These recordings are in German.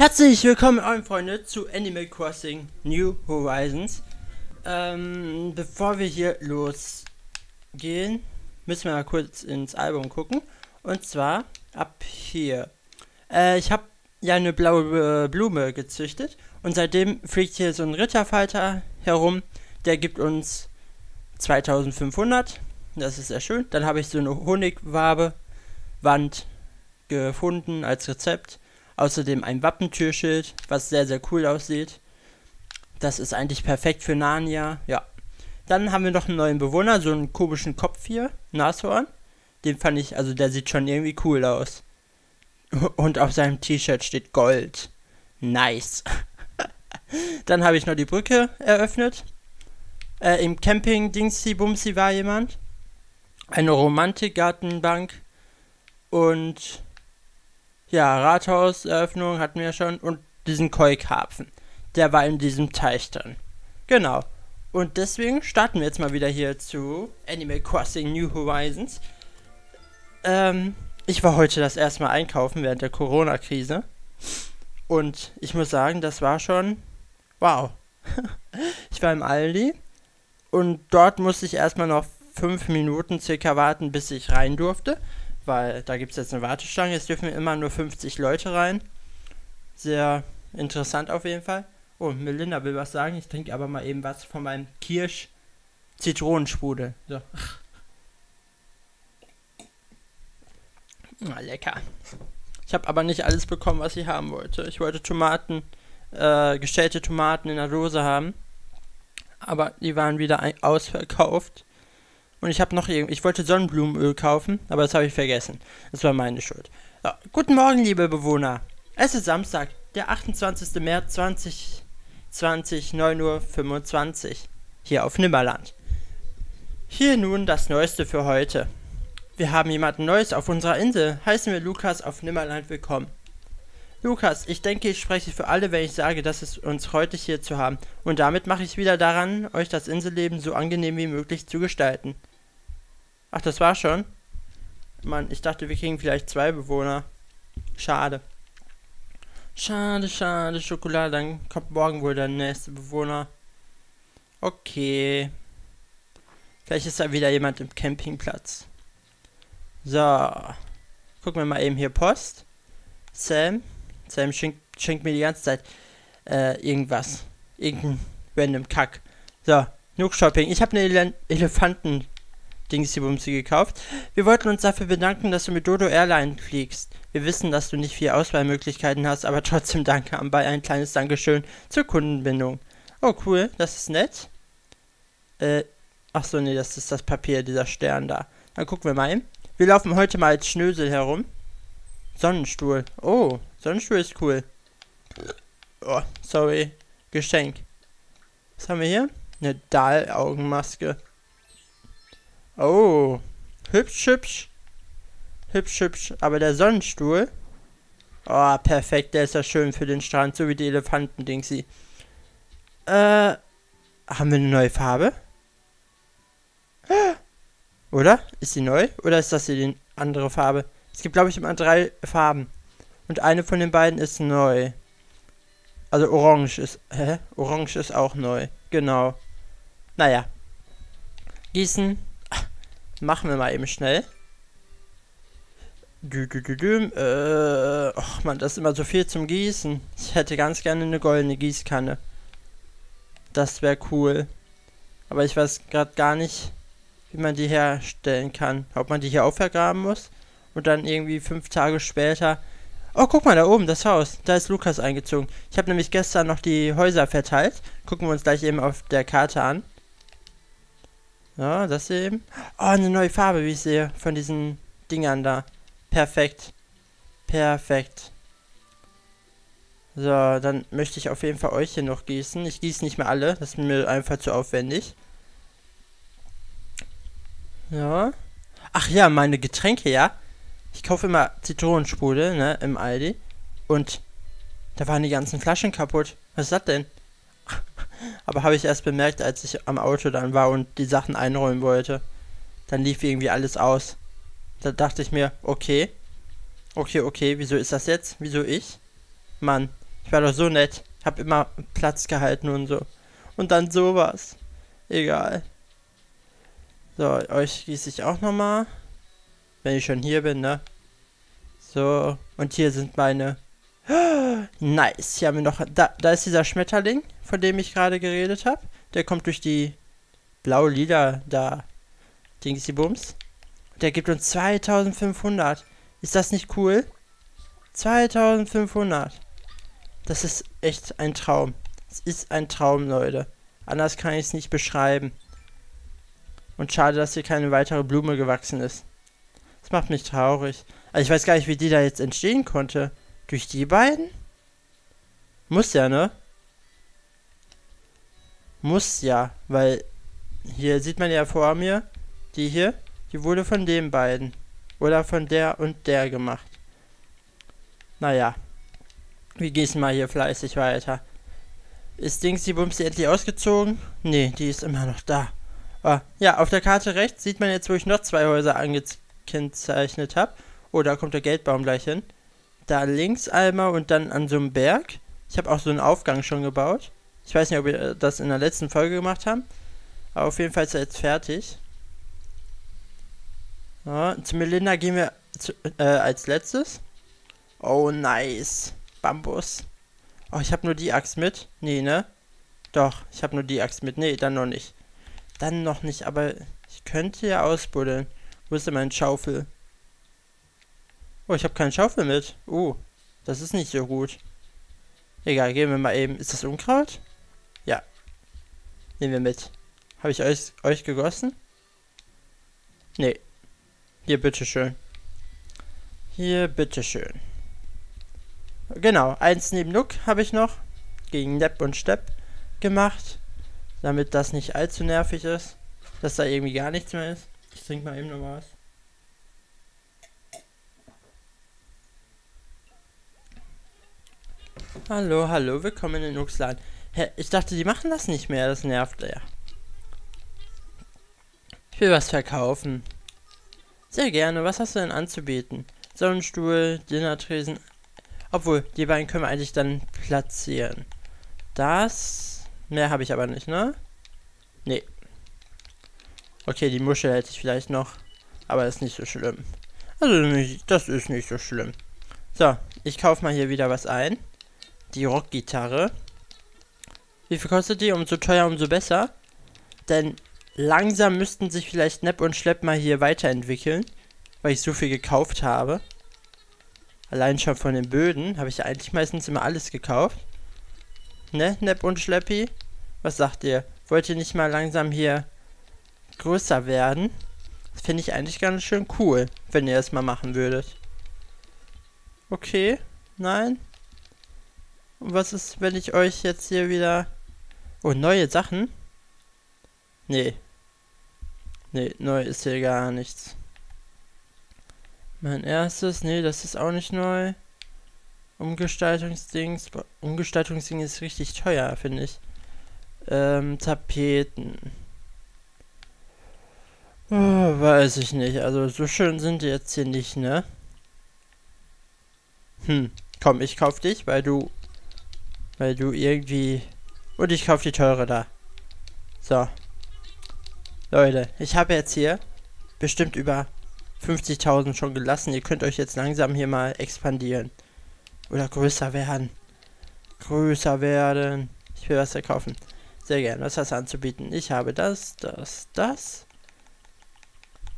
Herzlich willkommen, euren Freunde, zu Animal Crossing New Horizons. Bevor wir hier losgehen, müssen wir mal kurz ins Album gucken. Und zwar ab hier. Ich habe ja eine blaue Blume gezüchtet. Und seitdem fliegt hier so ein Ritterfalter herum. Der gibt uns 2500. Das ist sehr schön. Dann habe ich so eine Honigwabe-Wand gefunden als Rezept. Außerdem ein Wappentürschild, was sehr, sehr cool aussieht. Das ist eigentlich perfekt für Narnia, ja. Dann haben wir noch einen neuen Bewohner, so einen komischen Kopf hier, Nashorn. Den fand ich, also der sieht schon irgendwie cool aus. Und auf seinem T-Shirt steht Gold. Nice. Dann habe ich noch die Brücke eröffnet. Im Camping Dingsy Bumsy war jemand. Eine Romantikgartenbank. Und... ja, Rathauseröffnung hatten wir schon und diesen Keukarpfen. Der war in diesem Teich dann. Genau. Und deswegen starten wir jetzt mal wieder hier zu Animal Crossing New Horizons. Ich war heute das erste Mal einkaufen während der Corona-Krise. Und ich muss sagen, das war schon... wow. Ich war im Aldi und dort musste ich erstmal noch 5 Minuten circa warten, bis ich rein durfte. Weil da gibt es jetzt eine Warteschlange, jetzt dürfen immer nur 50 Leute rein. Sehr interessant auf jeden Fall. Oh, Melinda will was sagen, ich trinke aber mal eben was von meinem Kirsch-Zitronensprudel. So. Na, lecker. Ich habe aber nicht alles bekommen, was ich haben wollte. Ich wollte Tomaten, gestellte Tomaten in der Dose haben. Aber die waren wieder ausverkauft. Und ich habe noch irgendwie, ich wollte Sonnenblumenöl kaufen, aber das habe ich vergessen. Das war meine Schuld. Ja, guten Morgen, liebe Bewohner. Es ist Samstag, der 28. März 2020, 9:25 Uhr, hier auf Nimmerland. Hier nun das Neueste für heute. Wir haben jemanden Neues auf unserer Insel. Heißen wir Lukas auf Nimmerland willkommen. Lukas, ich denke, ich spreche für alle, wenn ich sage, dass es uns heute hier zu haben. Und damit mache ich wieder daran, euch das Inselleben so angenehm wie möglich zu gestalten. Ach, das war schon? Mann, ich dachte, wir kriegen vielleicht 2 Bewohner. Schade. Schade, schade, Schokolade. Dann kommt morgen wohl der nächste Bewohner. Okay. Vielleicht ist da wieder jemand im Campingplatz. So. Gucken wir mal eben hier Post. Sam. Sam schenkt mir die ganze Zeit irgendwas. Irgendein random Kack. So. Nook Shopping. Ich habe eine Elefanten-Dingsy-Bumsy gekauft. Wir wollten uns dafür bedanken, dass du mit Dodo Airline fliegst. Wir wissen, dass du nicht viel Auswahlmöglichkeiten hast, aber trotzdem danke anbei. Ein kleines Dankeschön zur Kundenbindung. Oh, cool. Das ist nett. Ach so, nee, das ist das Papier, dieser Stern da. Dann gucken wir mal hin. Wir laufen heute mal als Schnösel herum. Sonnenstuhl. Oh, Sonnenstuhl ist cool. Oh, sorry. Geschenk. Was haben wir hier? Eine Dahl-Augenmaske. Oh. Hübsch, hübsch. Hübsch, hübsch. Aber der Sonnenstuhl. Oh, perfekt. Der ist ja schön für den Strand. So wie die Elefanten-Dingsy. Haben wir eine neue Farbe? Oder? Ist die neu? Oder ist das hier die andere Farbe? Es gibt, glaube ich, immer 3 Farben. Und eine von den beiden ist neu. Also orange ist... hä? Orange ist auch neu. Genau. Naja. Gießen. Ach, machen wir mal eben schnell. Och man, das ist immer so viel zum Gießen. Ich hätte ganz gerne eine goldene Gießkanne. Das wäre cool. Aber ich weiß gerade gar nicht, wie man die herstellen kann. Ob man die hier auch vergraben muss? Und dann irgendwie 5 Tage später... oh, guck mal, da oben, das Haus. Da ist Lukas eingezogen. Ich habe nämlich gestern noch die Häuser verteilt. Gucken wir uns gleich eben auf der Karte an. Ja, das eben. Oh, eine neue Farbe, wie ich sehe, von diesen Dingern da. Perfekt. Perfekt. So, dann möchte ich auf jeden Fall euch hier noch gießen. Ich gieße nicht mehr alle, das ist mir einfach zu aufwendig. Ja. Ach ja, meine Getränke, ja. Ich kaufe immer Zitronensprudel, ne, im Aldi. Und da waren die ganzen Flaschen kaputt. Was ist das denn? Aber habe ich erst bemerkt, als ich am Auto dann war und die Sachen einräumen wollte. Dann lief irgendwie alles aus. Da dachte ich mir, okay. Okay, wieso ist das jetzt? Wieso ich? Mann, Ich war doch so nett. Hab immer Platz gehalten und so. Und dann sowas. Egal. So, euch gieße ich auch nochmal. Wenn ich schon hier bin, ne? So. Und hier sind meine... Oh, nice. Hier haben wir noch... Da ist dieser Schmetterling, von dem ich gerade geredet habe. Der kommt durch die blau-lila da. Dingsy-Bums. Der gibt uns 2500. Ist das nicht cool? 2500. Das ist echt ein Traum. Es ist ein Traum, Leute. Anders kann ich es nicht beschreiben. Und schade, dass hier keine weitere Blume gewachsen ist. Das macht mich traurig. Also ich weiß gar nicht, wie die da jetzt entstehen konnte. Durch die beiden? Muss ja, ne? Muss ja, weil hier sieht man ja vor mir, die hier, die wurde von den beiden. Oder von der und der gemacht. Naja. Wir gießen mal hier fleißig weiter. Ist Dingsy Bumsy endlich ausgezogen? Ne, die ist immer noch da. Ah, ja, auf der Karte rechts sieht man jetzt, wo ich noch zwei Häuser angekennzeichnet habe. Oh, da kommt der Geldbaum gleich hin. Da links einmal und dann an so einem Berg. Ich habe auch so einen Aufgang schon gebaut. Ich weiß nicht, ob wir das in der letzten Folge gemacht haben. Aber auf jeden Fall ist er jetzt fertig. Ja, zu Melinda gehen wir als letztes. Oh, nice. Bambus. Oh, ich habe nur die Axt mit. Nee, ne? Doch, ich habe nur die Axt mit. Nee, dann noch nicht. Dann noch nicht, aber ich könnte ja ausbuddeln. Wo ist denn mein Schaufel? Oh, ich habe keinen Schaufel mit. Das ist nicht so gut. Egal, gehen wir mal eben. Ist das Unkraut? Ja. Nehmen wir mit. Habe ich euch gegossen? Nee. Hier, bitteschön. Hier, bitteschön. Genau, eins neben Nook habe ich noch gegen Nepp und Stepp gemacht, damit das nicht allzu nervig ist, dass da irgendwie gar nichts mehr ist. Ich trinke mal eben noch was. Hallo, hallo, willkommen in Nooks Laden. Hä, ich dachte, die machen das nicht mehr, das nervt ja. Ich will was verkaufen. Sehr gerne, was hast du denn anzubieten? Sonnenstuhl, Dinnertresen... Obwohl, die beiden können wir eigentlich dann platzieren. Das... Mehr habe ich aber nicht, ne? Nee. Okay, die Muschel hätte ich vielleicht noch. Aber das ist nicht so schlimm. Das ist nicht so schlimm. So, ich kaufe mal hier wieder was ein. Die Rockgitarre. Wie viel kostet die? Umso teuer, umso besser. Denn langsam müssten sich vielleicht Nepp und Schlepp mal hier weiterentwickeln. Weil ich so viel gekauft habe. Allein schon von den Böden habe ich eigentlich meistens immer alles gekauft. Ne, Nepp und Schleppi? Was sagt ihr? Wollt ihr nicht mal langsam hier größer werden? Das finde ich eigentlich ganz schön cool, wenn ihr das mal machen würdet. Okay, nein. Und was ist, wenn ich euch jetzt hier wieder... Oh, neue Sachen? Nee. Nee, neu ist hier gar nichts. Mein erstes, nee, das ist auch nicht neu. Umgestaltungsding ist richtig teuer, finde ich. Tapeten. Oh, weiß ich nicht, also so schön sind die jetzt hier nicht, ne? Komm, ich kauf dich, weil du irgendwie... Und ich kauf die teure da. So. Leute, ich habe jetzt hier bestimmt über 50.000 schon gelassen. Ihr könnt euch jetzt langsam hier mal expandieren. Oder größer werden. Größer werden. Ich will was verkaufen. Sehr gern. Was hast du anzubieten? Ich habe das, das, das.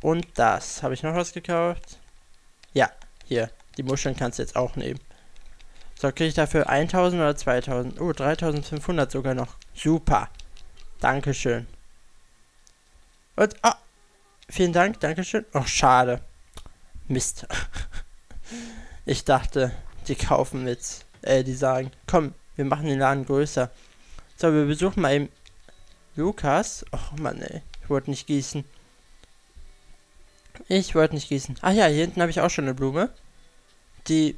Und das. Habe ich noch was gekauft? Ja. Hier. Die Muscheln kannst du jetzt auch nehmen. So, kriege ich dafür 1.000 oder 2.000? Oh, 3.500 sogar noch. Super. Dankeschön. Und... Ah! Vielen Dank, Dankeschön. Oh, schade. Mist. Ich dachte, die kaufen jetzt. Die sagen, komm, wir machen den Laden größer. So, wir besuchen mal eben Lukas. Och, Mann, ey. Ich wollte nicht gießen. Ach ja, hier hinten habe ich auch schon eine Blume. Die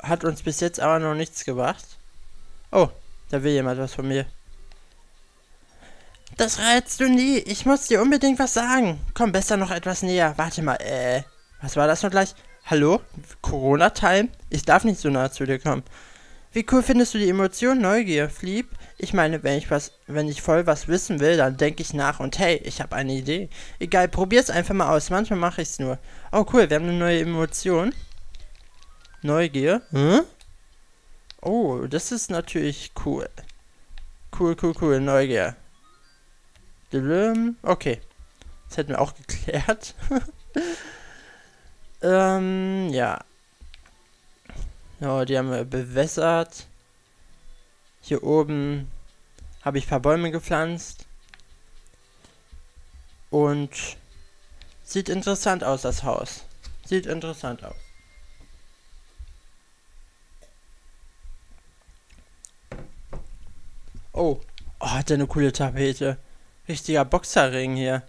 hat uns bis jetzt aber noch nichts gebracht. Oh, da will jemand was von mir. Das reizt du nie. Ich muss dir unbedingt was sagen. Komm, besser noch etwas näher. Warte mal, was war das noch gleich? Hallo? Corona-Time? Ich darf nicht so nah zu dir kommen. Wie cool findest du die Emotion Neugier, Flieb? Ich meine, wenn ich voll was wissen will, dann denke ich nach und hey, ich habe eine Idee. Egal, probier's einfach mal aus. Manchmal mache ich's nur. Oh cool, wir haben eine neue Emotion. Neugier. Hm? Oh, das ist natürlich cool. Cool, Neugier. Okay. Das hätten wir auch geklärt. Ja. Ja, die haben wir bewässert. Hier oben habe ich ein paar Bäume gepflanzt. Und sieht interessant aus, das Haus. Sieht interessant aus. Oh, oh, hat der eine coole Tapete. Richtiger Boxerring hier.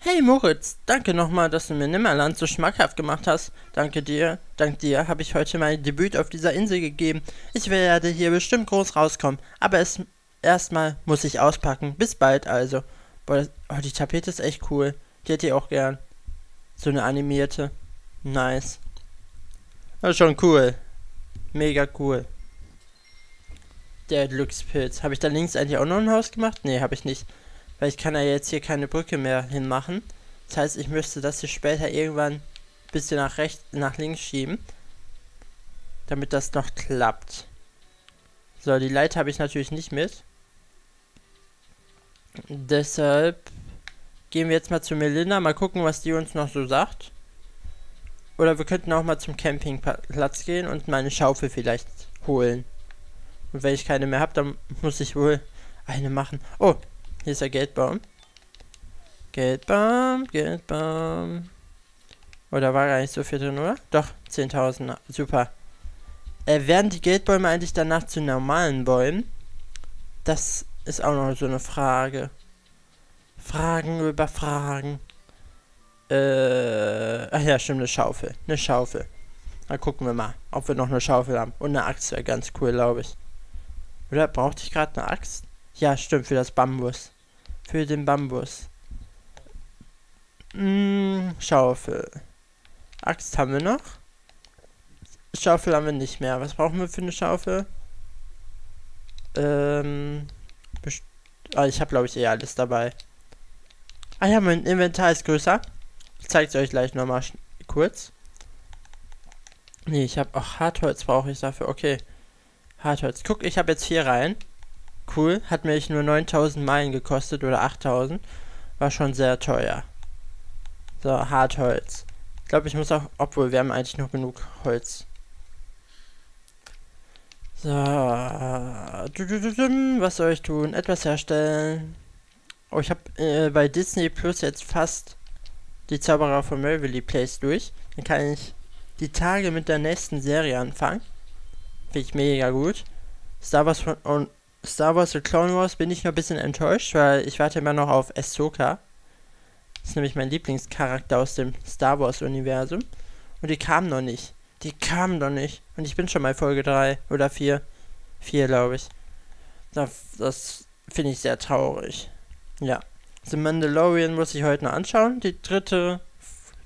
Hey Moritz, danke nochmal, dass du mir Nimmerland so schmackhaft gemacht hast. Dank dir habe ich heute mein Debüt auf dieser Insel gegeben. Ich werde hier bestimmt groß rauskommen, aber erstmal muss ich auspacken. Bis bald also. Boah, oh, die Tapete ist echt cool. Die hätte ich auch gern. So eine animierte. Nice. Das ist schon cool. Mega cool. Der Glückspilz. Habe ich da links eigentlich auch noch ein Haus gemacht? Nee, habe ich nicht. Weil ich kann ja jetzt hier keine Brücke mehr hinmachen. Das heißt, ich müsste das hier später irgendwann ein bisschen nach links schieben. Damit das noch klappt. So, die Leiter habe ich natürlich nicht mit. Deshalb gehen wir jetzt mal zu Melinda. Mal gucken, was die uns noch so sagt. Oder wir könnten auch mal zum Campingplatz gehen und meine Schaufel vielleicht holen. Und wenn ich keine mehr habe, dann muss ich wohl eine machen. Oh! Hier ist der Geldbaum. Geldbaum. Oh, da war gar nicht so viel drin, oder? Doch, 10.000. Super. Werden die Geldbäume eigentlich danach zu normalen Bäumen? Das ist auch noch so eine Frage. Fragen über Fragen. Ach ja, stimmt, eine Schaufel. Dann gucken wir mal, ob wir noch eine Schaufel haben. Und eine Axt wäre ganz cool, glaube ich. Oder? Brauchte ich gerade eine Axt? Ja, stimmt, für das Bambus. Für den Bambus. Schaufel. Axt haben wir noch. Schaufel haben wir nicht mehr. Was brauchen wir für eine Schaufel? Ich habe, glaube ich, alles dabei. Ah ja, mein Inventar ist größer. Ich zeige es euch gleich nochmal kurz. Nee, ich habe auch Hartholz brauche ich dafür. Okay. Hartholz. Guck, ich habe jetzt 4 rein. Cool, hat mich nur 9.000 Meilen gekostet oder 8.000. War schon sehr teuer. So, Hartholz. Ich glaube, ich muss auch, obwohl wir haben eigentlich noch genug Holz. So, was soll ich tun? Etwas herstellen. Oh, ich habe bei Disney Plus jetzt fast die Zauberer von Waverly Place durch. Dann kann ich die Tage mit der nächsten Serie anfangen. Finde ich mega gut. Star Wars The Clone Wars bin ich noch ein bisschen enttäuscht, weil ich warte immer noch auf Ahsoka. Das ist nämlich mein Lieblingscharakter aus dem Star Wars Universum. Und die kamen noch nicht. Und ich bin schon bei Folge 3 oder 4. 4, glaube ich. Das finde ich sehr traurig. Ja. The Mandalorian muss ich heute noch anschauen.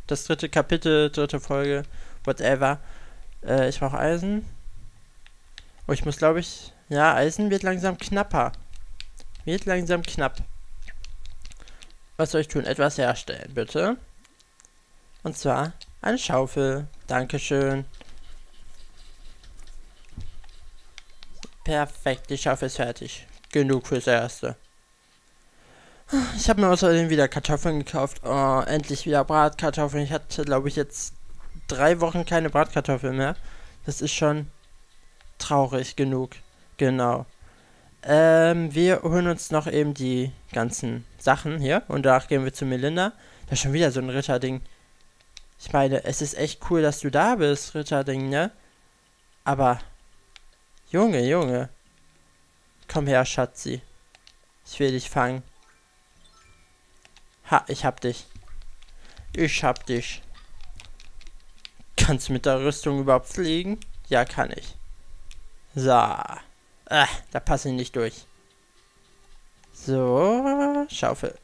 Das dritte Kapitel, dritte Folge, whatever. Ich brauche Eisen. Oh, ich muss, glaube ich... Ja, Eisen wird langsam knapper. Was soll ich tun? Etwas herstellen, bitte. Und zwar eine Schaufel. Dankeschön. Perfekt, die Schaufel ist fertig. Genug fürs Erste. Ich habe mir außerdem wieder Kartoffeln gekauft. Oh, endlich wieder Bratkartoffeln. Ich hatte, glaube ich, jetzt 3 Wochen keine Bratkartoffeln mehr. Das ist schon traurig genug. Genau. Wir holen uns noch eben die ganzen Sachen hier. Und danach gehen wir zu Melinda. Da ist schon wieder so ein Ritterding. Ich meine, es ist echt cool, dass du da bist, Ritterding, ne? Aber, Junge. Komm her, Schatzi. Ich will dich fangen. Ha, ich hab dich. Kannst du mit der Rüstung überhaupt fliegen? Ja, kann ich. So. Ah, da passe ich nicht durch. So, Schaufel.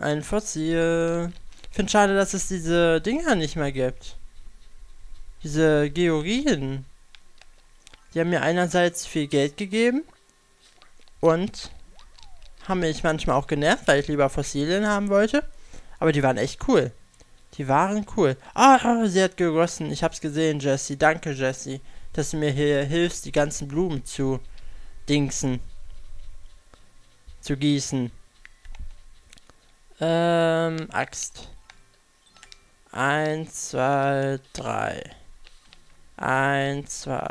Ein Fossil. Ich finde schade, dass es diese Dinger nicht mehr gibt. Diese Georgien. Die haben mir einerseits viel Geld gegeben und haben mich manchmal auch genervt, weil ich lieber Fossilien haben wollte. Aber die waren echt cool. Die waren cool. Ah, sie hat gegossen. Ich hab's gesehen, Jesse. Danke, Jesse, dass du mir hier hilfst, die ganzen Blumen zu dingsen. Zu gießen. Axt. 1, 2, 3. 1, 2,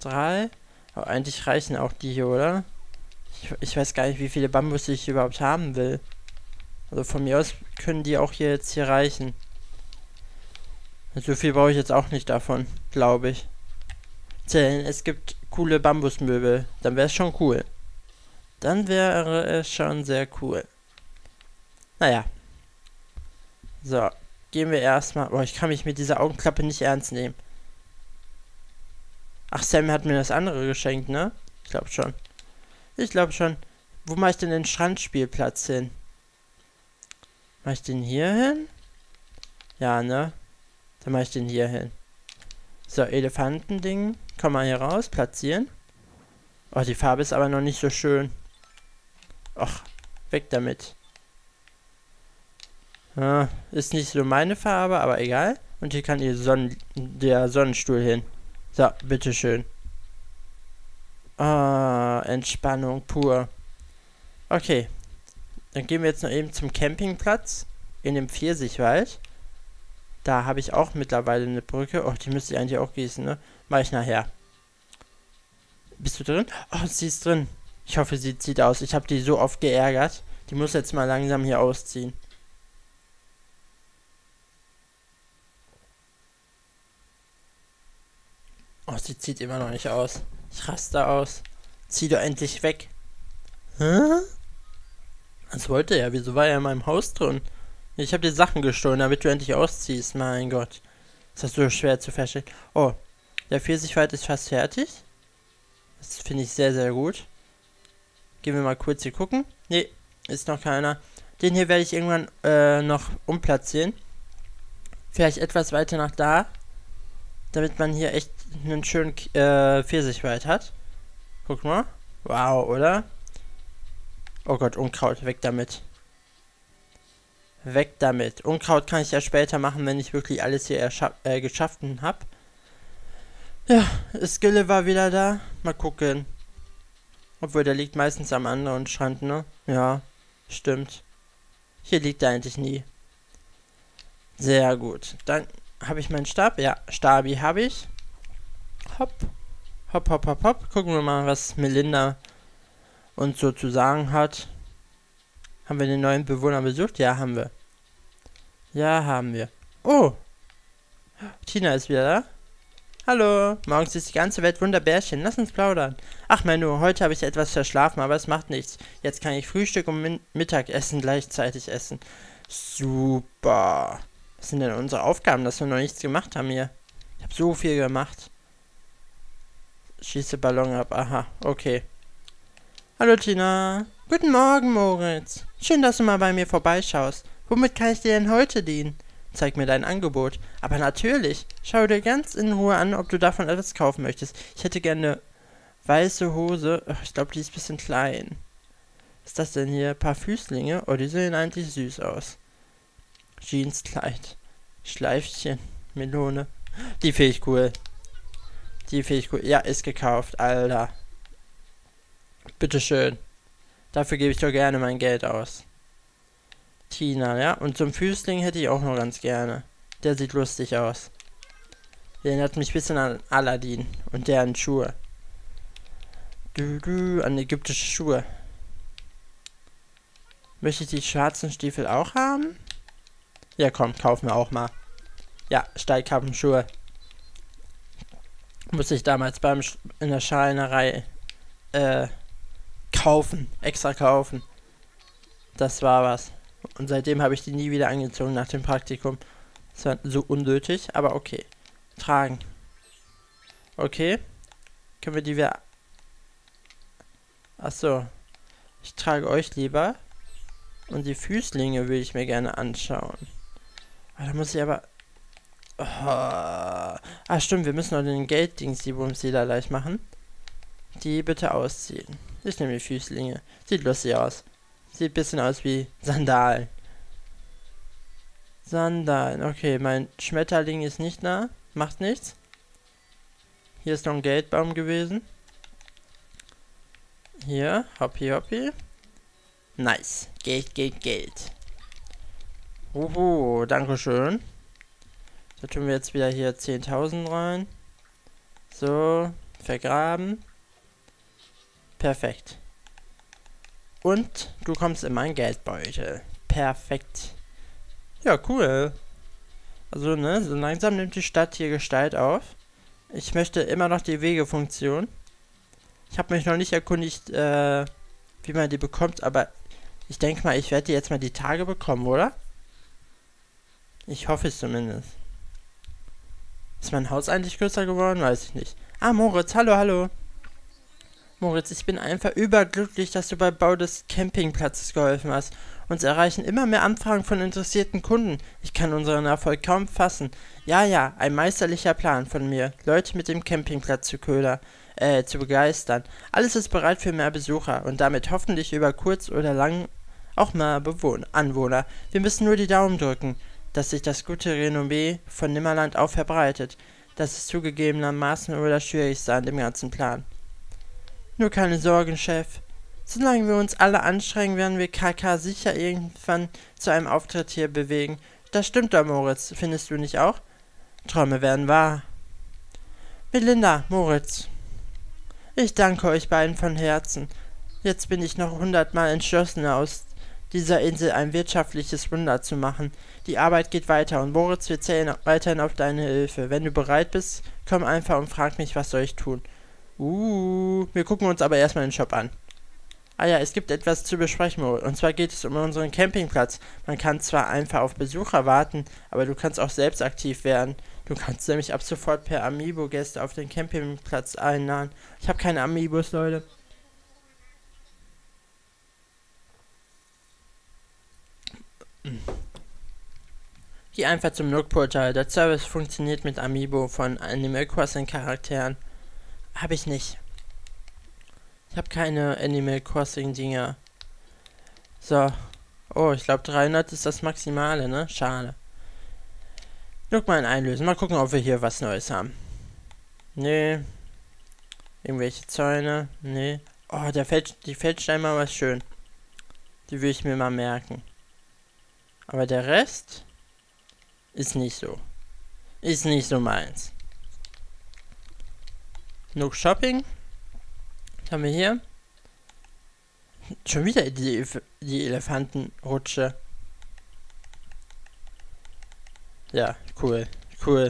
3. Aber eigentlich reichen auch die hier, oder? Ich weiß gar nicht, wie viele Bambus ich überhaupt haben will. Also von mir aus können die auch hier jetzt hier reichen. So viel brauche ich jetzt auch nicht davon, glaube ich. Denn es gibt coole Bambusmöbel. Dann wäre es schon cool. Dann wäre es schon sehr cool. Naja. So. Gehen wir erstmal... Boah, ich kann mich mit dieser Augenklappe nicht ernst nehmen. Ach, Sam hat mir das andere geschenkt, ne? Ich glaube schon. Wo mache ich denn den Strandspielplatz hin? Mache ich den hier hin? Ja, ne? Dann mache ich den hier hin. So, Elefantending. Komm mal hier raus, platzieren. Oh, die Farbe ist aber noch nicht so schön. Och, weg damit. Ah, ist nicht so meine Farbe, aber egal. Und hier kann der Sonnenstuhl hin. So, bitteschön. Ah, Entspannung pur. Okay. Dann gehen wir jetzt noch eben zum Campingplatz in dem Pfirsichwald. Da habe ich auch mittlerweile eine Brücke. Och, die müsste ich eigentlich auch gießen, ne? Mach ich nachher. Bist du drin? Oh, sie ist drin. Ich hoffe, sie zieht aus. Ich habe die so oft geärgert. Die muss jetzt mal langsam hier ausziehen. Oh, sie zieht immer noch nicht aus. Ich raste aus. Zieh doch endlich weg. Hä? Das wollte er. Wieso war er in meinem Haus drin? Ich habe dir Sachen gestohlen, damit du endlich ausziehst. Mein Gott. Ist das so schwer zu verstehen. Oh, der Pfirsichwald ist fast fertig. Das finde ich sehr, sehr gut. Gehen wir mal kurz hier gucken. Ne, ist noch keiner. Den hier werde ich irgendwann noch umplatzieren. Vielleicht etwas weiter nach da. Damit man hier echt einen schönen Pfirsichwald hat. Guck mal. Wow, oder? Oh Gott, Unkraut, weg damit. Weg damit. Unkraut kann ich ja später machen, wenn ich wirklich alles hier geschafft habe. Ja, Skille war wieder da. Mal gucken. Obwohl, der liegt meistens am anderen Strand, ne? Ja, stimmt. Hier liegt er eigentlich nie. Sehr gut. Dann habe ich meinen Stab. Ja, Stabi habe ich. Hopp. Hopp, hopp, hopp, hopp. Gucken wir mal, was Melinda und so zu sagen hat. Haben wir den neuen Bewohner besucht? Ja, haben wir. Oh! Tina ist wieder da. Hallo! Morgens ist die ganze Welt Wunderbärchen. Lass uns plaudern. Ach, mein Nur, heute habe ich etwas verschlafen, aber es macht nichts. Jetzt kann ich Frühstück und Mittagessen gleichzeitig essen. Super! Was sind denn unsere Aufgaben, dass wir noch nichts gemacht haben hier? Ich habe so viel gemacht. Schieße Ballon ab. Aha, okay. Hallo Tina. Guten Morgen, Moritz. Schön, dass du mal bei mir vorbeischaust. Womit kann ich dir denn heute dienen? Zeig mir dein Angebot. Aber natürlich. Schau dir ganz in Ruhe an, ob du davon etwas kaufen möchtest. Ich hätte gerne eine weiße Hose. Ach, ich glaube, die ist ein bisschen klein. Was ist das denn hier? Ein paar Füßlinge? Oh, die sehen eigentlich süß aus. Jeanskleid. Schleifchen. Melone. Die finde ich cool. Ja, ist gekauft. Alter. Bitteschön. Dafür gebe ich doch gerne mein Geld aus. Tina, ja. Und so einen Füßling hätte ich auch noch ganz gerne. Der sieht lustig aus. Der erinnert mich ein bisschen an Aladdin und deren Schuhe. An ägyptische Schuhe. Möchte ich die schwarzen Stiefel auch haben? Ja, komm, kauf mir auch mal. Ja, Steigkappenschuhe. Muss ich damals in der Schreinerei kaufen, extra kaufen. Das war was. Und seitdem habe ich die nie wieder angezogen nach dem Praktikum. Das war so unnötig, aber okay. Tragen. Okay. Können wir die wieder... Achso. Ich trage euch lieber. Und die Füßlinge würde ich mir gerne anschauen. Da muss ich aber... Oh. Ah stimmt, wir müssen noch den Gelddings, die Bumsi da leicht machen. Die bitte ausziehen. Ich nehme die Füßlinge. Sieht lustig aus. Sieht ein bisschen aus wie Sandalen. Sandalen. Okay, mein Schmetterling ist nicht nah. Macht nichts. Hier ist noch ein Geldbaum gewesen. Hier. Hoppi, hoppi. Nice. Geld, Geld, Geld. Uhu, dankeschön. Da tun wir jetzt wieder hier 10.000 rein. So, vergraben. Perfekt. Und du kommst in meinen Geldbeutel. Perfekt. Ja, cool. Also, ne, so langsam nimmt die Stadt hier Gestalt auf. Ich möchte immer noch die Wegefunktion. Ich habe mich noch nicht erkundigt, wie man die bekommt, aber ich denke mal, ich werde die jetzt mal die Tage bekommen, oder? Ich hoffe es zumindest. Ist mein Haus eigentlich größer geworden? Weiß ich nicht. Ah, Moritz, hallo, hallo. Moritz, ich bin einfach überglücklich, dass du beim Bau des Campingplatzes geholfen hast. Uns erreichen immer mehr Anfragen von interessierten Kunden. Ich kann unseren Erfolg kaum fassen. Ja, ja, ein meisterlicher Plan von mir, Leute mit dem Campingplatz zu begeistern. Alles ist bereit für mehr Besucher und damit hoffentlich über kurz oder lang auch mal Anwohner. Wir müssen nur die Daumen drücken, dass sich das gute Renommee von Nimmerland auch verbreitet. Das ist zugegebenermaßen nur das Schwierigste an dem ganzen Plan. Nur keine Sorgen, Chef. Solange wir uns alle anstrengen, werden wir K.K. sicher irgendwann zu einem Auftritt hier bewegen. Das stimmt doch, Moritz. Findest du nicht auch? Träume werden wahr. Melinda, Moritz. Ich danke euch beiden von Herzen. Jetzt bin ich noch 100-mal entschlossener, aus dieser Insel ein wirtschaftliches Wunder zu machen. Die Arbeit geht weiter und Moritz, wir zählen weiterhin auf deine Hilfe. Wenn du bereit bist, komm einfach und frag mich, was soll ich tun. Wir gucken uns aber erstmal den Shop an. Ah ja, es gibt etwas zu besprechen, und zwar geht es um unseren Campingplatz. Man kann zwar einfach auf Besucher warten, aber du kannst auch selbst aktiv werden. Du kannst nämlich ab sofort per Amiibo Gäste auf den Campingplatz einladen. Ich habe keine Amiibos, Leute. Geh einfach zum Nook-Portal. Der Service funktioniert mit Amiibo von Animal Crossing Charakteren. Habe ich nicht. Ich habe keine Animal Crossing Dinger. So. Oh, ich glaube 300 ist das Maximale, ne? Schade. Guck mal, einlösen. Mal gucken, ob wir hier was Neues haben. Nee. Irgendwelche Zäune. Nee. Oh, die Feldsteinmauer ist schön. Die will ich mir mal merken. Aber der Rest ist nicht so. Ist nicht so meins. Nook Shopping. Was haben wir hier? Schon wieder die Elefantenrutsche. Ja, cool. Cool.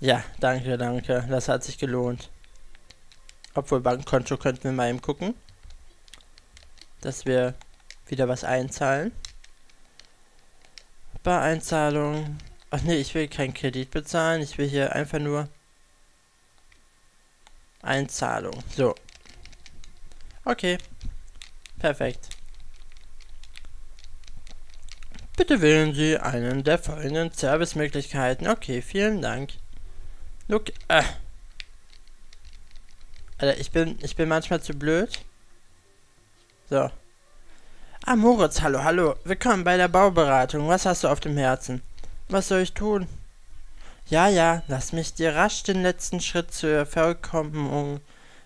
Ja, danke, danke. Das hat sich gelohnt. Obwohl, Bankkonto könnten wir mal eben gucken. Dass wir wieder was einzahlen. Bei Einzahlung. Ach nee, ich will keinen Kredit bezahlen. Ich will hier einfach nur Einzahlung. So. Okay. Perfekt. Bitte wählen Sie einen der folgenden Servicemöglichkeiten. Okay, vielen Dank. Look. Alter, ich bin manchmal zu blöd. So. Ah, Moritz, hallo, hallo. Willkommen bei der Bauberatung. Was hast du auf dem Herzen? Was soll ich tun? Ja, ja, lass mich dir rasch den letzten Schritt zur Vervollkommnung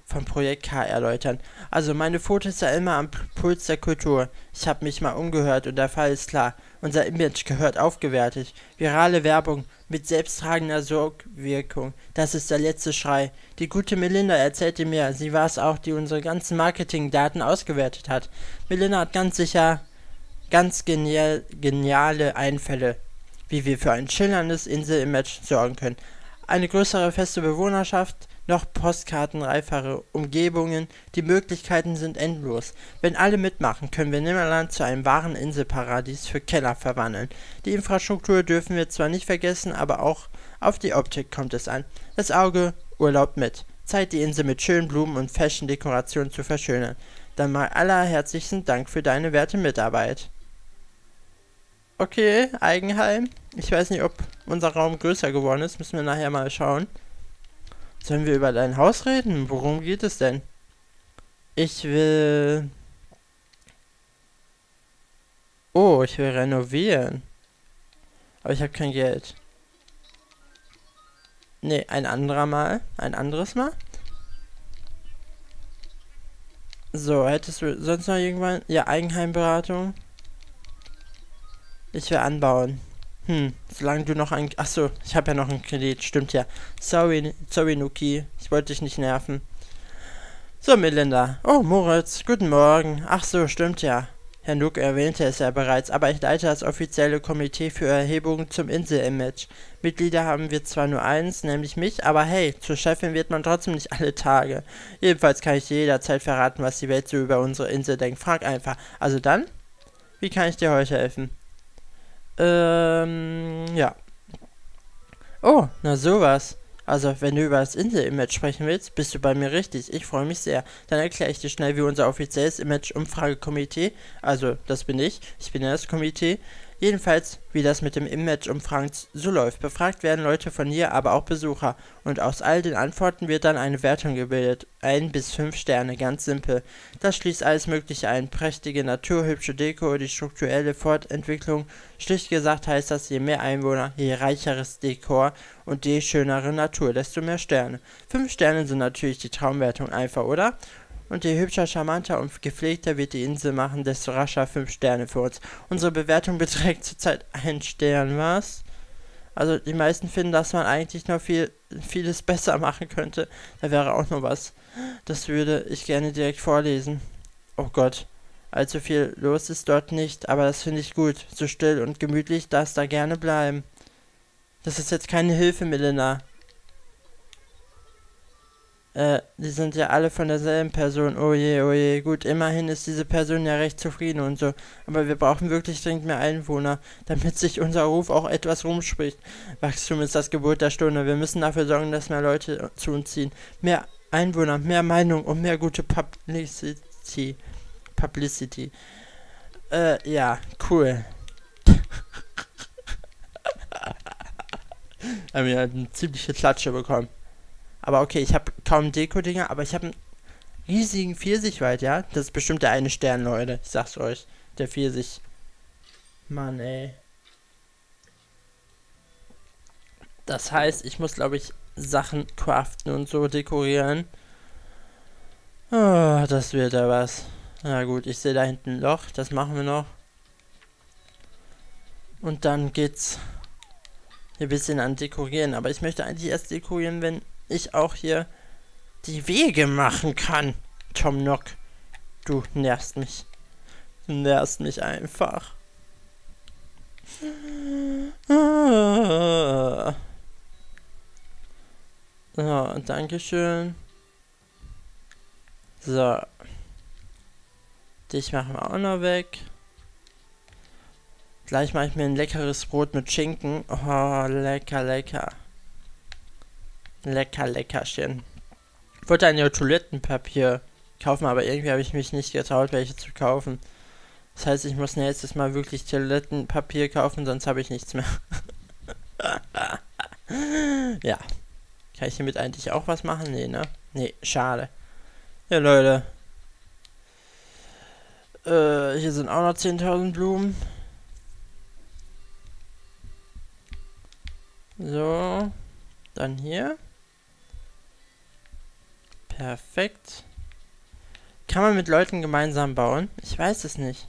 vom Projekt K erläutern. Also, meine Fotos ist ja immer am Puls der Kultur. Ich habe mich mal umgehört und der Fall ist klar. Unser Image gehört aufgewertet. Virale Werbung mit selbsttragender Sorgwirkung. Das ist der letzte Schrei. Die gute Melinda erzählte mir, sie war es auch, die unsere ganzen Marketingdaten ausgewertet hat. Melinda hat ganz sicher ganz geniale Einfälle, wie wir für ein schillerndes Insel-Image sorgen können. Eine größere feste Bewohnerschaft, noch postkartenreifere Umgebungen, die Möglichkeiten sind endlos. Wenn alle mitmachen, können wir Nimmerland zu einem wahren Inselparadies für Kenner verwandeln. Die Infrastruktur dürfen wir zwar nicht vergessen, aber auch auf die Optik kommt es an. Das Auge urlaubt mit. Zeit, die Insel mit schönen Blumen und Fashion-Dekorationen zu verschönern. Dann mal allerherzlichsten Dank für deine werte Mitarbeit. Okay, Eigenheim. Ich weiß nicht, ob unser Raum größer geworden ist. Müssen wir nachher mal schauen. Sollen wir über dein Haus reden? Worum geht es denn? Ich will... Oh, ich will renovieren. Aber ich habe kein Geld. Nee, ein anderes Mal. So, hättest du sonst noch irgendwann... Ja, Eigenheimberatung. Ich will anbauen. Solange du noch ein... Achso, ich habe ja noch einen Kredit. Stimmt ja. Sorry, Nuki. Ich wollte dich nicht nerven. So, Melinda. Oh, Moritz. Guten Morgen. Ach so, stimmt ja. Herr Nook erwähnte es ja bereits, aber ich leite das offizielle Komitee für Erhebungen zum Insel-Image. Mitglieder haben wir zwar nur eins, nämlich mich, aber hey, zur Chefin wird man trotzdem nicht alle Tage. Jedenfalls kann ich dir jederzeit verraten, was die Welt so über unsere Insel denkt. Frag einfach. Also dann? Wie kann ich dir heute helfen? Ja. Oh, na sowas. Also, wenn du über das Insel-Image sprechen willst, bist du bei mir richtig. Ich freue mich sehr. Dann erkläre ich dir schnell, wie unser offizielles Image-Umfragekomitee, also das bin ich, ja das Komitee, jedenfalls, wie das mit dem Image-Umfragen so läuft. Befragt werden Leute von hier, aber auch Besucher. Und aus all den Antworten wird dann eine Wertung gebildet. 1 bis 5 Sterne, ganz simpel. Das schließt alles Mögliche ein. Prächtige Natur, hübsche Deko, die strukturelle Fortentwicklung. Schlicht gesagt heißt das, je mehr Einwohner, je reicheres Dekor und je schönere Natur, desto mehr Sterne. 5 Sterne sind natürlich die Traumwertung einfach, oder? Und je hübscher, charmanter und gepflegter wir die Insel machen, desto rascher 5 Sterne für uns. Unsere Bewertung beträgt zurzeit 1 Stern, was? Also die meisten finden, dass man eigentlich noch vieles besser machen könnte. Da wäre auch noch was. Das würde ich gerne direkt vorlesen. Oh Gott, allzu viel los ist dort nicht, aber das finde ich gut. So still und gemütlich, darf es da gerne bleiben. Das ist jetzt keine Hilfe, Melinda. Die sind ja alle von derselben Person. Oh je, oh je. Gut, immerhin ist diese Person ja recht zufrieden und so. Aber wir brauchen wirklich dringend mehr Einwohner, damit sich unser Ruf auch etwas rumspricht. Wachstum ist das Gebot der Stunde. Wir müssen dafür sorgen, dass mehr Leute zu uns ziehen. Mehr Einwohner, mehr Meinung und mehr gute Publicity. Ja, cool. Haben wir eine ziemliche Klatsche bekommen. Aber okay, ich habe kaum Deko-Dinger, aber ich habe einen riesigen Pfirsichwald, ja? Das ist bestimmt der eine Stern, Leute. Ich sag's euch. Der Pfirsich. Mann, ey. Das heißt, ich muss, glaube ich, Sachen craften und so dekorieren. Oh, das wird ja was. Na gut, ich sehe da hinten ein Loch. Das machen wir noch. Und dann geht's ein bisschen an Dekorieren. Aber ich möchte eigentlich erst dekorieren, wenn... ich auch hier die Wege machen kann. Tom Nook, du nervst mich. Du nervst mich einfach. So, dankeschön. So. Dich machen wir auch noch weg. Gleich mache ich mir ein leckeres Brot mit Schinken. Oh, lecker, lecker. Lecker, leckerchen. Ich wollte ein Toilettenpapier kaufen, aber irgendwie habe ich mich nicht getraut, welche zu kaufen. Das heißt, ich muss nächstes Mal wirklich Toilettenpapier kaufen, sonst habe ich nichts mehr. Ja. Kann ich hiermit eigentlich auch was machen? Nee, ne? Nee, schade. Ja, Leute. Hier sind auch noch 10.000 Blumen. So. Dann hier. Perfekt. Kann man mit Leuten gemeinsam bauen? Ich weiß es nicht.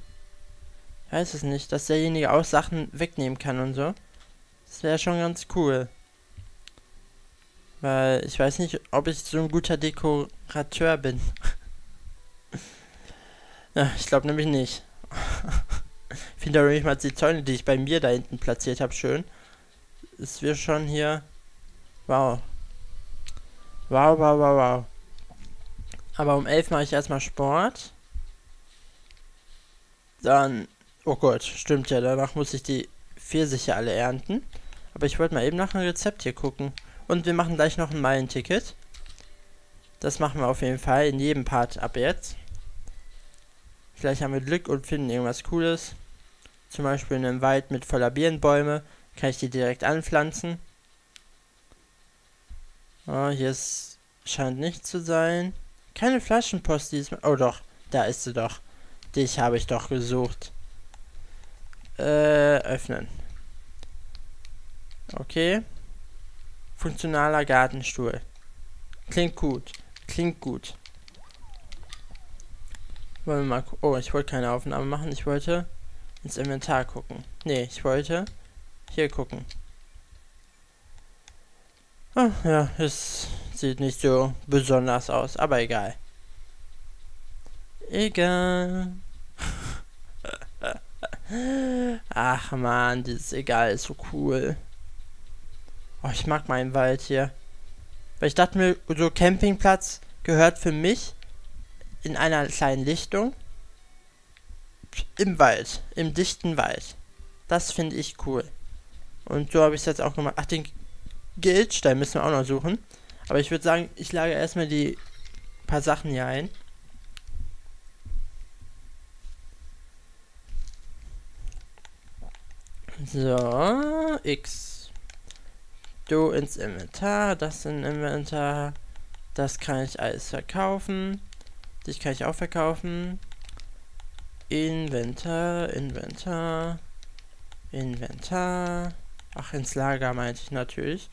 Ich weiß es nicht, dass derjenige auch Sachen wegnehmen kann und so. Das wäre schon ganz cool. Weil ich weiß nicht, ob ich so ein guter Dekorateur bin. Ja, ich glaube nämlich nicht. Ich finde nämlich mal die Zäune, die ich bei mir da hinten platziert habe, schön. Ist wir schon hier... Wow. Wow, wow, wow, wow. Aber um 11 mache ich erstmal Sport. Dann... Oh Gott, stimmt ja. Danach muss ich die Pfirsiche alle ernten. Aber ich wollte mal eben nach einem Rezept hier gucken. Und wir machen gleich noch ein Meilenticket. Das machen wir auf jeden Fall in jedem Part ab jetzt. Vielleicht haben wir Glück und finden irgendwas Cooles. zum Beispiel in einem Wald mit voller Birnbäume, kann ich die direkt anpflanzen. Oh, hier ist, scheint nichts zu sein. Keine Flaschenpost diesmal. Oh doch, da ist sie doch. Dich habe ich doch gesucht. Öffnen. Okay. Funktionaler Gartenstuhl. Klingt gut. Klingt gut. Wollen wir mal gucken. Oh, ich wollte keine Aufnahme machen. Ich wollte ins Inventar gucken. Nee, ich wollte hier gucken. Oh, ja, es sieht nicht so besonders aus. Aber egal. Egal. Ach man, dieses Egal ist so cool. Oh, ich mag meinen Wald hier. Weil ich dachte mir, so Campingplatz gehört für mich in einer kleinen Lichtung im Wald, im dichten Wald. Das finde ich cool. Und so habe ich es jetzt auch gemacht. Ach, den Geldstein müssen wir auch noch suchen. Aber ich würde sagen, ich lagere erstmal die paar Sachen hier ein. So, X. Du ins Inventar, das in Inventar, das kann ich alles verkaufen, dich kann ich auch verkaufen, Inventar, Inventar, Inventar, ach ins Lager meinte ich natürlich,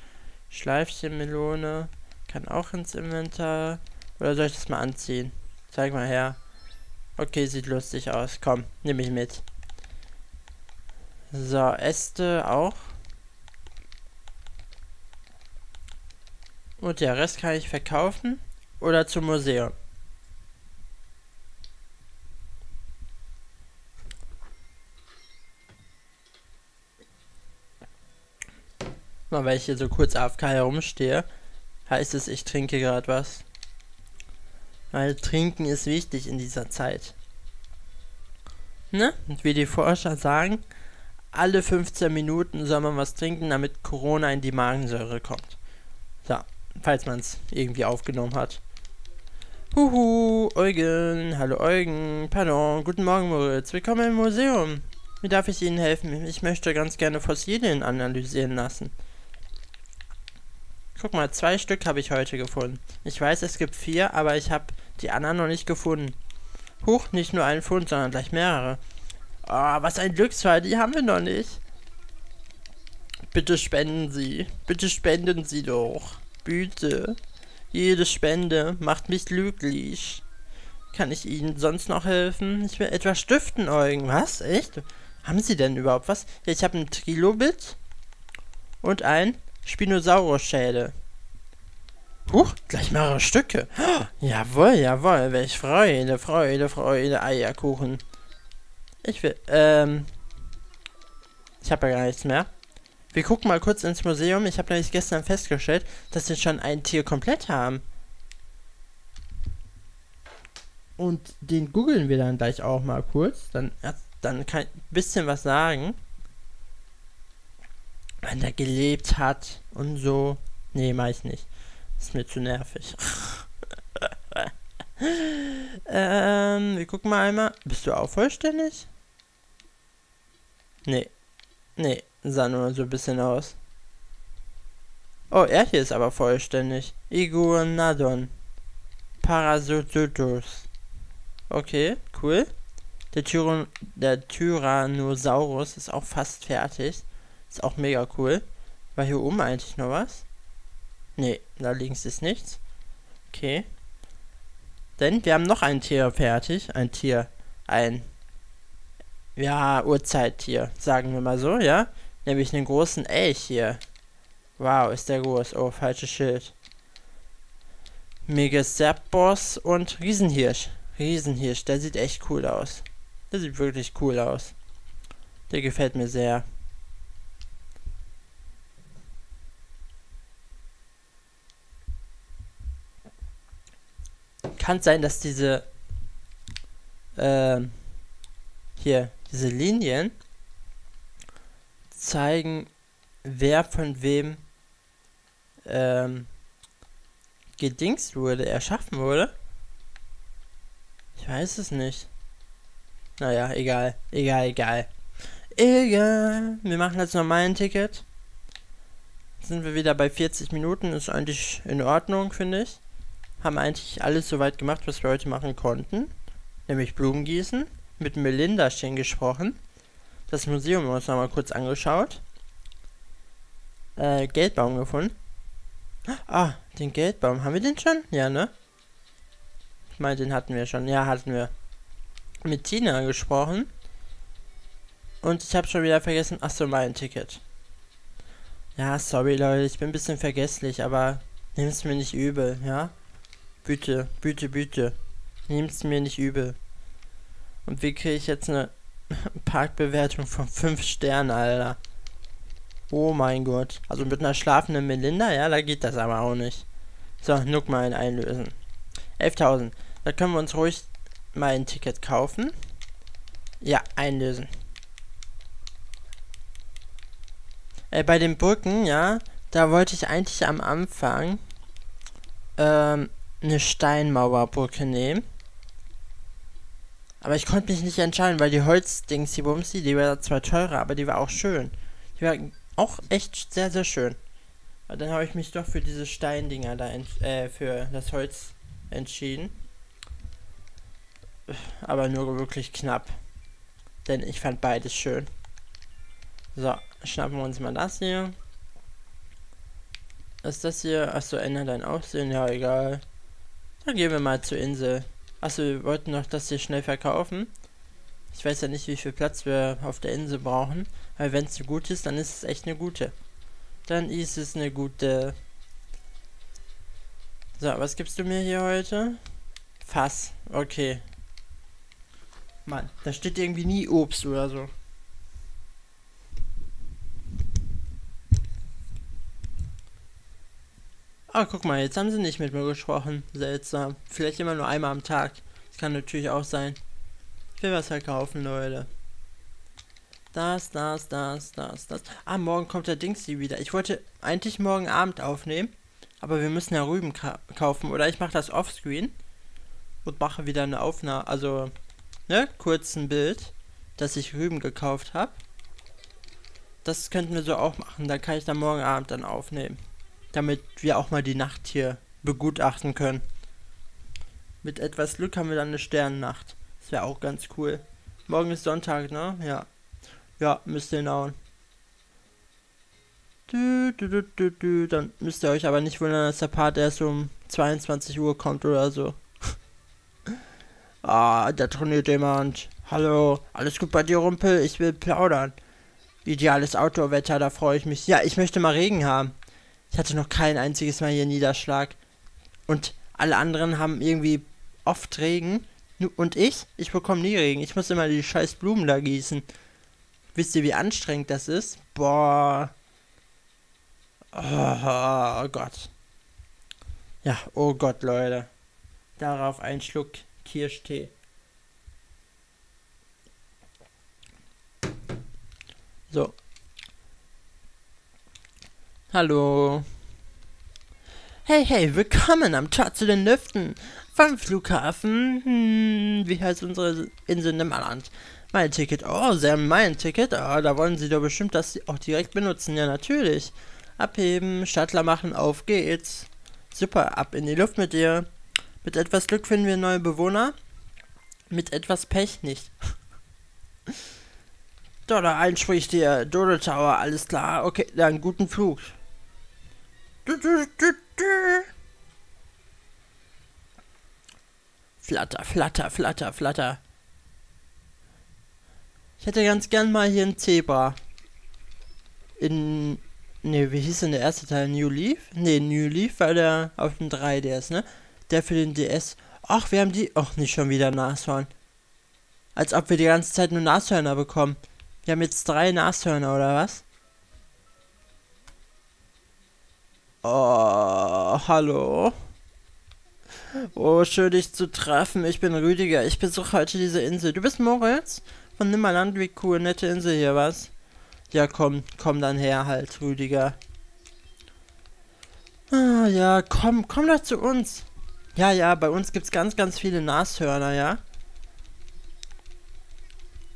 Schleifchenmelone, kann auch ins Inventar, oder soll ich das mal anziehen, zeig mal her, okay, sieht lustig aus, komm, nehme ich mit, so, Äste auch. Und der Rest kann ich verkaufen oder zum Museum. Mal, weil ich hier so kurz AFK herumstehe, heißt es, ich trinke gerade was. Weil trinken ist wichtig in dieser Zeit. Ne? Und wie die Forscher sagen, alle 15 Minuten soll man was trinken, damit Corona in die Magensäure kommt. So. Falls man es irgendwie aufgenommen hat. Huhu, Eugen, hallo Eugen, pardon, guten Morgen Moritz, willkommen im Museum. Wie darf ich Ihnen helfen? Ich möchte ganz gerne Fossilien analysieren lassen. Guck mal, 2 Stück habe ich heute gefunden. Ich weiß, es gibt 4, aber ich habe die anderen noch nicht gefunden. Huch, nicht nur einen Fund, sondern gleich mehrere. Oh, was ein Glücksfall, die haben wir noch nicht. Bitte spenden Sie doch. Bitte. Jede Spende macht mich glücklich. Kann ich Ihnen sonst noch helfen? Ich will etwas stiften, Eugen. Was? Echt? Haben Sie denn überhaupt was? Ich habe ein Trilobit und ein Spinosaurus-Schädel. Huch, gleich mehrere Stücke. Oh, jawohl, jawohl. Welch Freude, Freude, Freude, Eierkuchen. Ich will, ich habe ja gar nichts mehr. Wir gucken mal kurz ins Museum. Ich habe nämlich gestern festgestellt, dass wir schon ein Tier komplett haben. Und den googeln wir dann gleich auch mal kurz. Dann kann ich ein bisschen was sagen. Wann der gelebt hat und so. Nee, mach ich nicht. Ist mir zu nervig. Wir gucken mal einmal. Bist du auch vollständig? Nee. Nee. Sah nur so ein bisschen aus. Oh, er hier ist aber vollständig. Iguanodon. Parasaurolophus. Okay, cool. Der Tyrannosaurus ist auch fast fertig. Ist auch mega cool. War hier oben eigentlich noch was? Nee, da links ist nichts. Okay. Denn wir haben noch ein Tier fertig. Ein Tier. Ein, ja, Urzeittier. Sagen wir mal so, ja. Nämlich einen großen Elch hier. Wow, ist der groß. Oh, falsches Schild. Megacerboss und Riesenhirsch. Riesenhirsch, der sieht echt cool aus. Der sieht wirklich cool aus. Der gefällt mir sehr. Kann sein, dass diese hier, diese Linien zeigen, wer von wem gedingst wurde, erschaffen wurde. Ich weiß es nicht. Naja, egal. Egal, egal. Egal, wir machen jetzt nochmal ein Ticket. Jetzt sind wir wieder bei 40 Minuten, ist eigentlich in Ordnung, finde ich. Haben eigentlich alles soweit gemacht, was wir heute machen konnten. Nämlich Blumen gießen, mit Melinda stehen gesprochen. Das Museum uns nochmal kurz angeschaut. Geldbaum gefunden. Ah, den Geldbaum. Haben wir den schon? Ja, ne? Ich meine, den hatten wir schon. Ja, hatten wir. Mit Tina gesprochen. Und ich habe schon wieder vergessen. Achso, mein Ticket. Ja, sorry, Leute. Ich bin ein bisschen vergesslich, aber nehmt's mir nicht übel, ja? Bitte, bitte, bitte. Nehmt's mir nicht übel. Und wie kriege ich jetzt eine Parkbewertung von 5 Sternen, Alter? Oh mein Gott. Also mit einer schlafenden Melinda, ja, da geht das aber auch nicht. So, Nook mal einlösen. 11.000. Da können wir uns ruhig mal ein Ticket kaufen. Ja, einlösen. Bei den Brücken, ja, da wollte ich eigentlich am Anfang eine Steinmauerbrücke nehmen. Aber ich konnte mich nicht entscheiden, weil die Holzdings, die Bumsi, die war zwar teurer, aber die war auch schön. Die war auch echt sehr, sehr schön. Aber dann habe ich mich doch für diese Steindinger da, für das Holz entschieden. Aber nur wirklich knapp. Denn ich fand beides schön. So, schnappen wir uns mal das hier. Ist das hier? Achso, ändert dein Aussehen. Ja, egal. Dann gehen wir mal zur Insel. Achso, wir wollten noch das hier schnell verkaufen. Ich weiß ja nicht, wie viel Platz wir auf der Insel brauchen. Weil wenn es so gut ist, dann ist es echt eine gute. Dann ist es eine gute. So, was gibst du mir hier heute? Fass. Okay. Mann, da steht irgendwie nie Obst oder so. Ah, guck mal, jetzt haben sie nicht mit mir gesprochen. Seltsam. Vielleicht immer nur einmal am Tag. Das kann natürlich auch sein. Ich will was verkaufen, Leute. Das. Ah, morgen kommt der Dingsy wieder. Ich wollte eigentlich morgen Abend aufnehmen. Aber wir müssen ja Rüben kaufen. Oder ich mache das offscreen. Und mache wieder eine Aufnahme. Also, ne, kurz ein Bild, dass ich Rüben gekauft habe. Das könnten wir so auch machen. Da kann ich dann morgen Abend dann aufnehmen. Damit wir auch mal die Nacht hier begutachten können. Mit etwas Glück haben wir dann eine Sternennacht. Das wäre auch ganz cool. Morgen ist Sonntag, ne? Ja. Ja, müsst ihr hinhauen. Dann müsst ihr euch aber nicht wundern, dass der Part erst um 22 Uhr kommt oder so. Ah, da trainiert jemand. Hallo, alles gut bei dir, Rumpel? Ich will plaudern. Ideales Outdoor-Wetter, da freue ich mich. Ja, ich möchte mal Regen haben. Ich hatte noch kein einziges Mal hier Niederschlag. Und alle anderen haben irgendwie oft Regen. Und ich bekomme nie Regen. Ich muss immer die scheiß Blumen da gießen. Wisst ihr, wie anstrengend das ist? Boah. Oh Gott. Ja, oh Gott, Leute. Darauf ein Schluck Kirschtee. So. Hallo. Hey, willkommen am Tag zu den Lüften vom Flughafen. Wie heißt unsere Insel Nimmerland? Mein Ticket. Oh, Sie haben mein Ticket. Ah, da wollen Sie doch bestimmt das auch direkt benutzen. Ja, natürlich. Abheben, Shuttler machen, auf geht's. Super, ab in die Luft mit dir. Mit etwas Glück finden wir neue Bewohner. Mit etwas Pech nicht. Dodo einspricht dir. Dodo Tower, alles klar. Okay, dann guten Flug. Flatter, flatter, flatter, flatter. Ich hätte ganz gern mal hier ein Zebra. Ne, wie hieß denn der erste Teil? New Leaf? Ne, New Leaf war der auf dem 3DS, ne? Der für den DS. Ach, wir haben die... Ach, nicht schon wieder Nashorn. Als ob wir die ganze Zeit nur Nashörner bekommen. Wir haben jetzt 3 Nashörner, oder was? Oh, hallo. Oh, schön dich zu treffen. Ich bin Rüdiger. Ich besuche heute diese Insel. Du bist Moritz? Von Nimmerland, wie cool. Nette Insel hier, was? Ja, komm dann her halt, Rüdiger. Ah, ja, komm doch zu uns. Ja, bei uns gibt's ganz, ganz viele Nashörner, ja?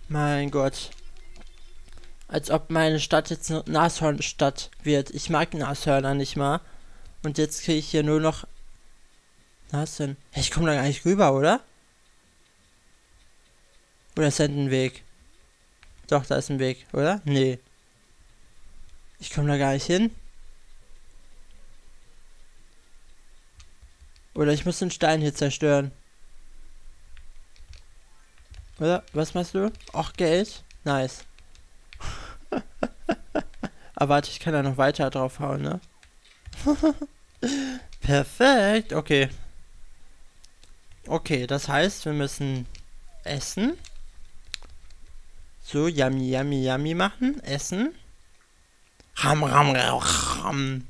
Mein Gott. als ob meine Stadt jetzt eine Nashornstadt wird. Ich mag Nashörner nicht mal. Und jetzt kriege ich hier nur noch... Was denn? Hey, ich komme da gar nicht rüber, oder? Oder ist da ein Weg? Doch, da ist ein Weg, oder? Nee. Ich komme da gar nicht hin. Oder ich muss den Stein hier zerstören. Oder? Was machst du? Och, Geld. Nice. Aber warte, ich kann da noch weiter drauf hauen, ne? Perfekt. Okay. Okay, das heißt, wir müssen essen. So, yummy, yummy, yummy machen. Essen. Ram, ram, ram.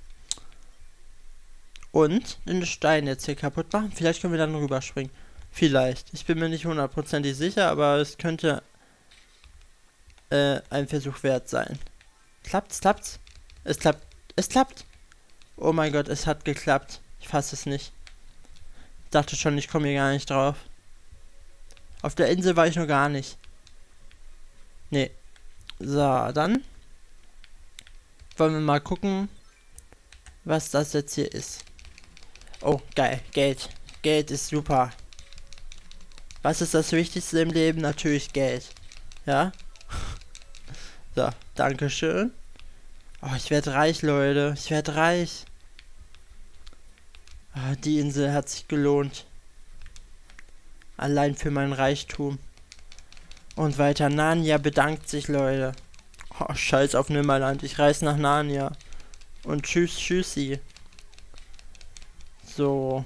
Und den Stein jetzt hier kaputt machen. Vielleicht können wir dann rüberspringen. Vielleicht. Ich bin mir nicht hundertprozentig sicher, aber es könnte ein Versuch wert sein. Klappt's, klappt's? Es klappt. Es klappt. Oh mein Gott, es hat geklappt. Ich fasse es nicht. Ich dachte schon, ich komme hier gar nicht drauf. Auf der Insel war ich noch gar nicht. Nee. So, dann wollen wir mal gucken, was das jetzt hier ist. Oh, geil. Geld. Geld ist super. Was ist das Wichtigste im Leben? Natürlich Geld. Ja? So, dankeschön. Oh, ich werde reich, Leute. Ich werde reich. Oh, die Insel hat sich gelohnt. Allein für meinen Reichtum. Und weiter. Narnia bedankt sich, Leute. Oh, scheiß auf Nimmerland. Ich reise nach Narnia. Und tschüss, tschüssi. So.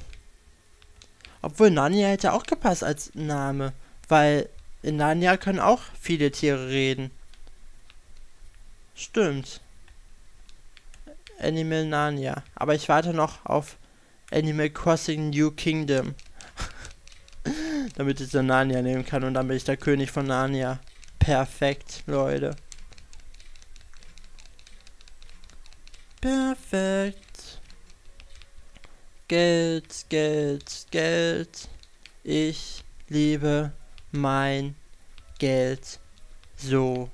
Obwohl Narnia hätte auch gepasst als Name. Weil in Narnia können auch viele Tiere reden. Stimmt. Animal Narnia. Aber ich warte noch auf Animal Crossing New Kingdom. Damit ich so Narnia nehmen kann und dann bin ich der König von Narnia. Perfekt, Leute. Perfekt. Geld, Geld, Geld. Ich liebe mein Geld so.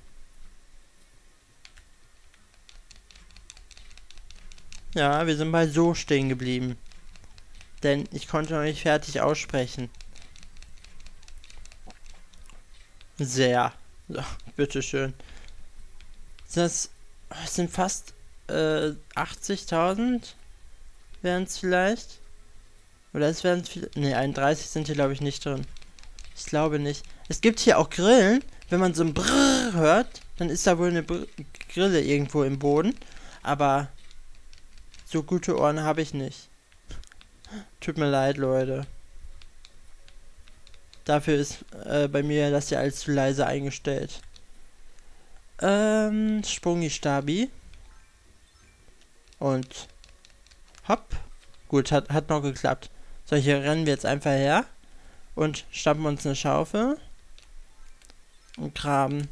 Ja, wir sind bei so stehen geblieben. Denn ich konnte noch nicht fertig aussprechen. Sehr. So, bitteschön. Das sind fast 80.000? Wären es vielleicht? Oder es wären vielleicht... Ne, 31 sind hier glaube ich nicht drin. Ich glaube nicht. Es gibt hier auch Grillen. Wenn man so ein Brrrr hört, dann ist da wohl eine Grille irgendwo im Boden. Aber... so gute Ohren habe ich nicht. Tut mir leid, Leute. Dafür ist bei mir das ja alles zu leise eingestellt. Sprungi-Stabi. Und hopp. Gut, hat noch geklappt. So, hier rennen wir jetzt einfach her. Und stampfen uns eine Schaufel. Und graben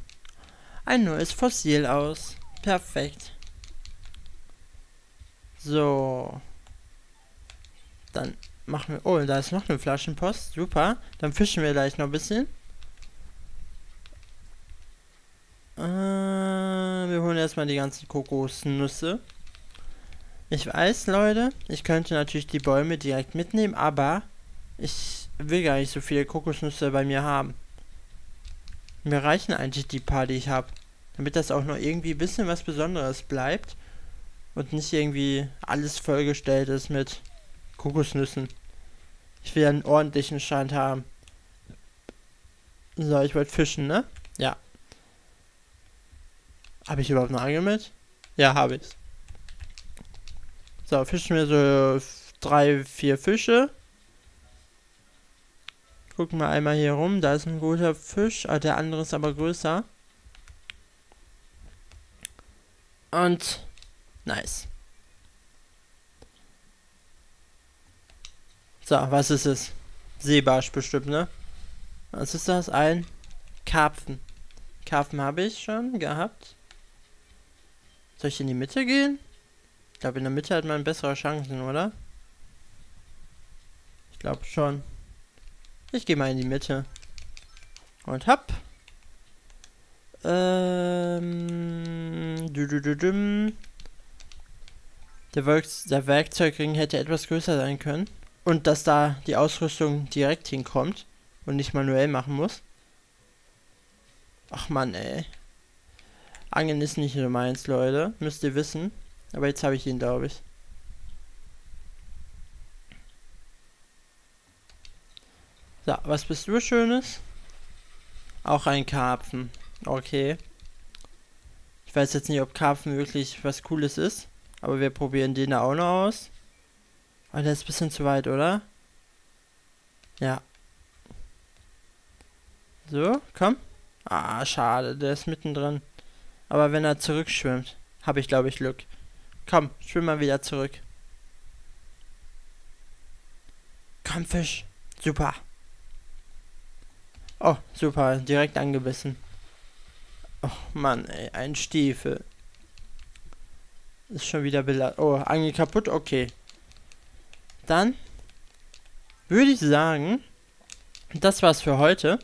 ein neues Fossil aus. Perfekt. So, dann machen wir, oh, da ist noch eine Flaschenpost, super, dann fischen wir gleich noch ein bisschen. Wir holen erstmal die ganzen Kokosnüsse. Ich weiß, Leute, ich könnte natürlich die Bäume direkt mitnehmen, aber ich will gar nicht so viele Kokosnüsse bei mir haben. Mir reichen eigentlich die paar, die ich habe, damit das auch noch irgendwie ein bisschen was Besonderes bleibt. Und nicht irgendwie alles vollgestellt ist mit Kokosnüssen. Ich will einen ordentlichen Stand haben. So, ich wollte fischen, ne? Ja. Habe ich überhaupt eine Angel mit? Ja, habe ich. So, fischen wir so 3, 4 Fische. Gucken wir einmal hier rum. Da ist ein guter Fisch. Ah, der andere ist aber größer. Und... nice. So, was ist es? Seebarsch bestimmt, ne? Was ist das? Ein Karpfen. Karpfen habe ich schon gehabt. Soll ich in die Mitte gehen? Ich glaube, in der Mitte hat man bessere Chancen, oder? Ich glaube schon. Ich gehe mal in die Mitte. Und hopp. Der Werkzeugring hätte etwas größer sein können. Und dass da die Ausrüstung direkt hinkommt und nicht manuell machen muss. Ach man, ey. Angeln ist nicht nur meins, Leute. Müsst ihr wissen. Aber jetzt habe ich ihn, glaube ich. So, was bist du Schönes? Auch ein Karpfen. Okay. Ich weiß jetzt nicht, ob Karpfen wirklich was Cooles ist. Aber wir probieren den da auch noch aus. Oh, der ist ein bisschen zu weit, oder? Ja. So, komm. Ah, schade, der ist mittendrin. Aber wenn er zurückschwimmt, habe ich, glaube ich, Glück. Komm, schwimm mal wieder zurück. Komm, Fisch. Super. Oh, super, direkt angebissen. Och, Mann, ey, ein Stiefel. Ist schon wieder belastet. Oh, Angel kaputt, okay. Dann würde ich sagen, das war's für heute.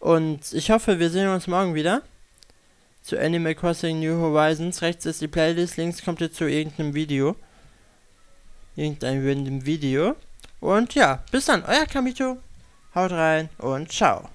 Und ich hoffe, wir sehen uns morgen wieder. Zu Animal Crossing New Horizons. Rechts ist die Playlist, links kommt ihr zu irgendeinem Video. Irgendein random Video. Und ja, bis dann, euer Kamito. Haut rein und ciao.